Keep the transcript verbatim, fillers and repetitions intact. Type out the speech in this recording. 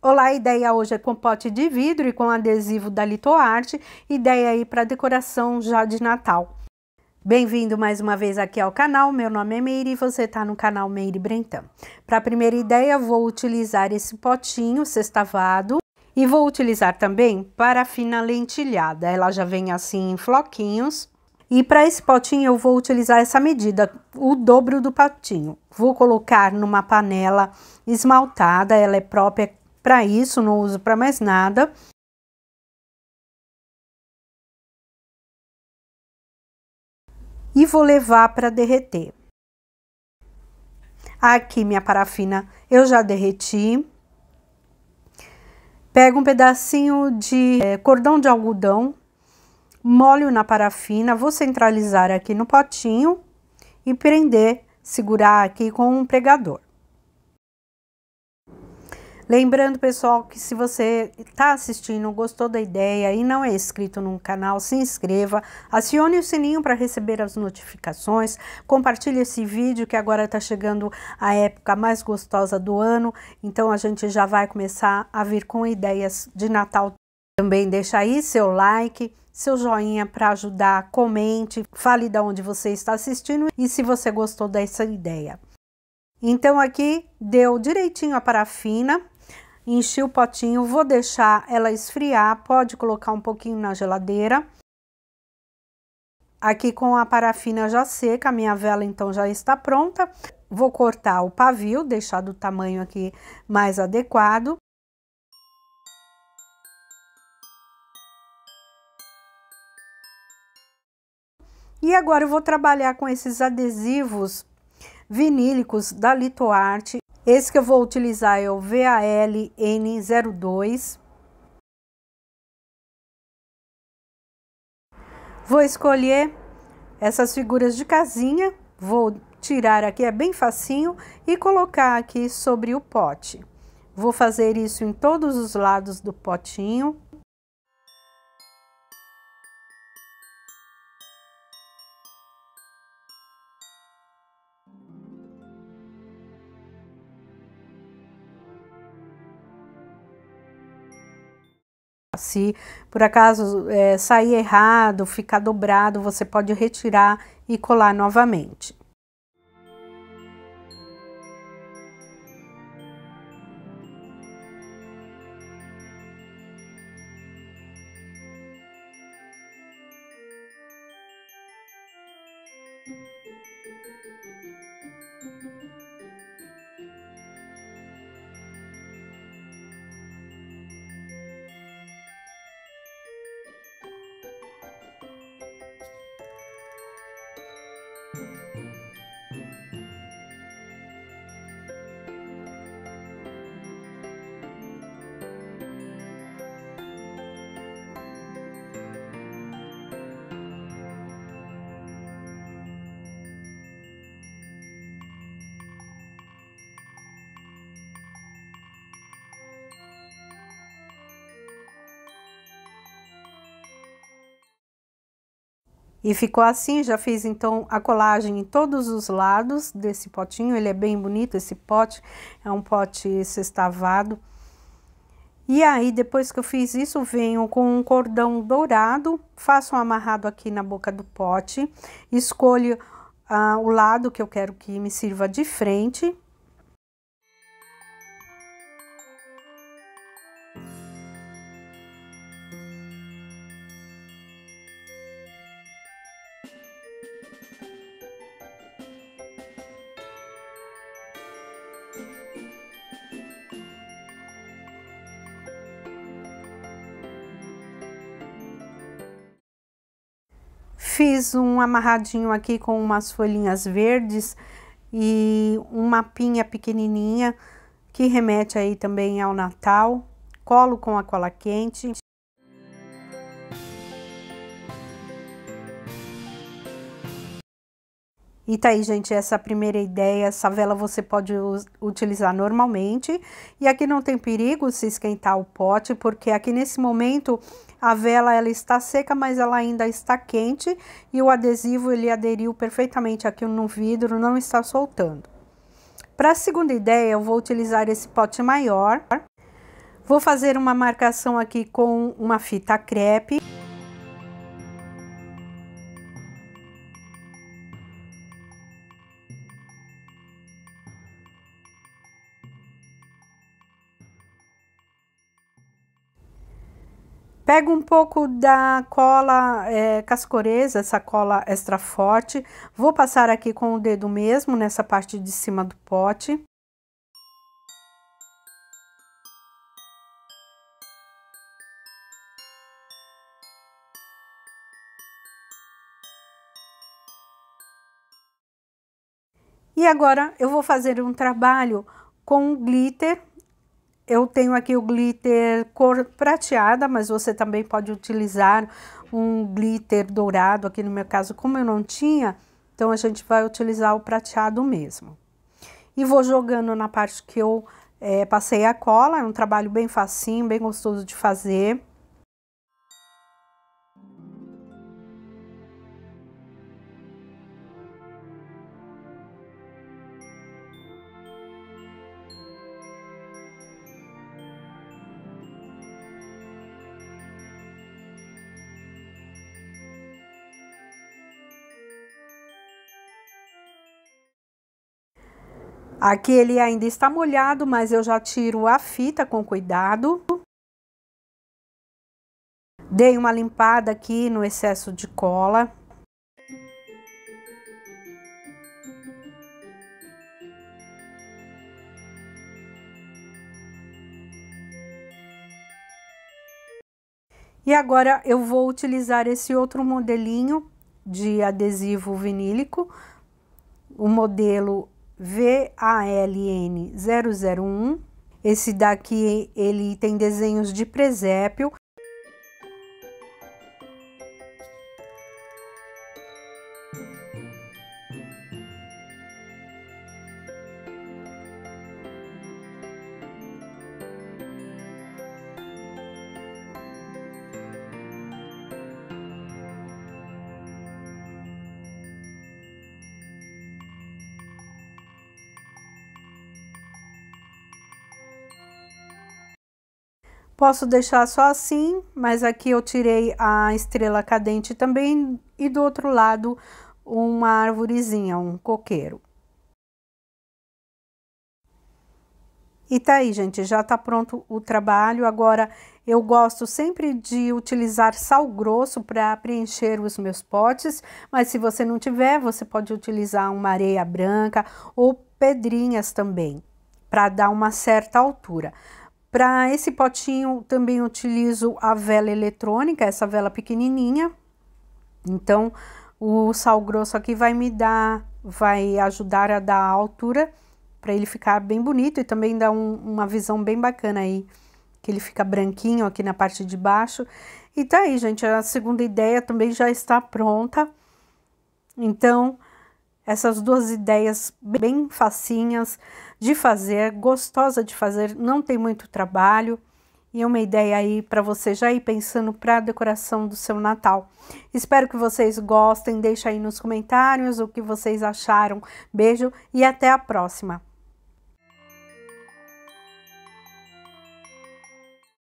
Olá, a ideia hoje é com pote de vidro e com adesivo da Litoarte, ideia aí para decoração já de Natal. Bem-vindo mais uma vez aqui ao canal, meu nome é Meire e você está no canal Meire Brentan. Para a primeira ideia, vou utilizar esse potinho sextavado e vou utilizar também parafina lentilhada, ela já vem assim em floquinhos. E para esse potinho eu vou utilizar essa medida, o dobro do potinho. Vou colocar numa panela esmaltada, ela é própria para isso, não uso para mais nada. E vou levar para derreter. Aqui minha parafina eu já derreti. Pego um pedacinho de é, cordão de algodão, molho na parafina, vou centralizar aqui no potinho e prender, segurar aqui com um pregador. Lembrando, pessoal, que se você está assistindo, gostou da ideia e não é inscrito no canal, se inscreva, acione o sininho para receber as notificações, compartilhe esse vídeo que agora está chegando a época mais gostosa do ano, então a gente já vai começar a vir com ideias de Natal. Também deixa aí seu like, seu joinha para ajudar, comente, fale de onde você está assistindo e se você gostou dessa ideia. Então aqui deu direitinho a parafina. Enchi o potinho, vou deixar ela esfriar, pode colocar um pouquinho na geladeira. Aqui com a parafina já seca, a minha vela então já está pronta. Vou cortar o pavio, deixar do tamanho aqui mais adequado. E agora eu vou trabalhar com esses adesivos vinílicos da Litoarte. Esse que eu vou utilizar é o V A L N zero dois. Vou escolher essas figuras de casinha, vou tirar aqui, é bem facinho, e colocar aqui sobre o pote. Vou fazer isso em todos os lados do potinho. Se por acaso é, sair errado, ficar dobrado, você pode retirar e colar novamente. E ficou assim, já fiz então a colagem em todos os lados desse potinho, ele é bem bonito esse pote, é um pote sextavado. E aí, depois que eu fiz isso, venho com um cordão dourado, faço um amarrado aqui na boca do pote, escolho ah, o lado que eu quero que me sirva de frente. Fiz um amarradinho aqui com umas folhinhas verdes e uma pinha pequenininha que remete aí também ao Natal. Colo com a cola quente. E tá aí, gente, essa primeira ideia. Essa vela você pode utilizar normalmente. E aqui não tem perigo se esquentar o pote, porque aqui nesse momento a vela ela está seca, mas ela ainda está quente e o adesivo ele aderiu perfeitamente aqui no vidro, não está soltando. Para a segunda ideia, eu vou utilizar esse pote maior. Vou fazer uma marcação aqui com uma fita crepe. Pego um pouco da cola é, cascoreza, essa cola extra forte. Vou passar aqui com o dedo mesmo nessa parte de cima do pote. E agora eu vou fazer um trabalho com glitter. Eu tenho aqui o glitter cor prateada, mas você também pode utilizar um glitter dourado. Aqui no meu caso, como eu não tinha, então a gente vai utilizar o prateado mesmo. E vou jogando na parte que eu é, passei a cola, é um trabalho bem facinho, bem gostoso de fazer. Aqui ele ainda está molhado, mas eu já tiro a fita com cuidado. Dei uma limpada aqui no excesso de cola. E agora eu vou utilizar esse outro modelinho de adesivo vinílico, o modelo V A L N zero zero um. Esse daqui ele tem desenhos de presépio. Posso deixar só assim, mas aqui eu tirei a estrela cadente também e do outro lado uma arvorezinha, um coqueiro. E tá aí, gente, já tá pronto o trabalho. Agora eu gosto sempre de utilizar sal grosso para preencher os meus potes, mas se você não tiver, você pode utilizar uma areia branca ou pedrinhas também, para dar uma certa altura. Para esse potinho, também utilizo a vela eletrônica, essa vela pequenininha. Então, o sal grosso aqui vai me dar, vai ajudar a dar a altura para ele ficar bem bonito e também dá um, uma visão bem bacana aí, que ele fica branquinho aqui na parte de baixo. E tá aí, gente, a segunda ideia também já está pronta. Então, essas duas ideias bem facinhas de fazer, gostosa de fazer, não tem muito trabalho. E uma ideia aí para você já ir pensando para a decoração do seu Natal. Espero que vocês gostem, deixa aí nos comentários o que vocês acharam. Beijo e até a próxima!